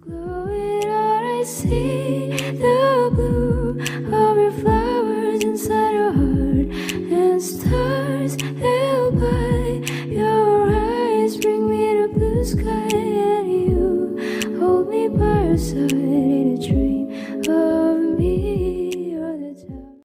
Glowing out, I see the blue of your flowers inside your heart, and stars held by your eyes bring me to blue sky, and you hold me by your side in a dream.